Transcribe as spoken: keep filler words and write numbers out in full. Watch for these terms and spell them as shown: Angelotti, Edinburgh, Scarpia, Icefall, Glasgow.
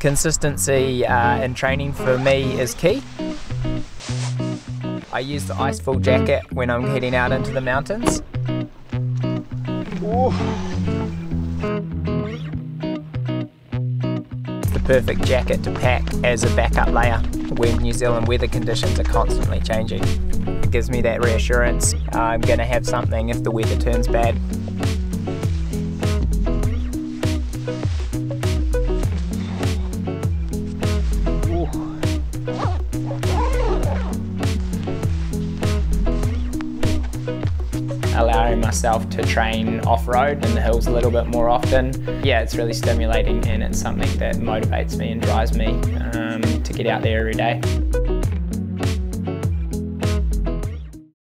Consistency uh, in training for me is key. I use the Icefall jacket when I'm heading out into the mountains. Ooh. The perfect jacket to pack as a backup layer when New Zealand weather conditions are constantly changing. It gives me that reassurance I'm going to have something if the weather turns bad. Allowing myself to train off-road in the hills a little bit more often. Yeah, it's really stimulating and it's something that motivates me and drives me um, to get out there every day.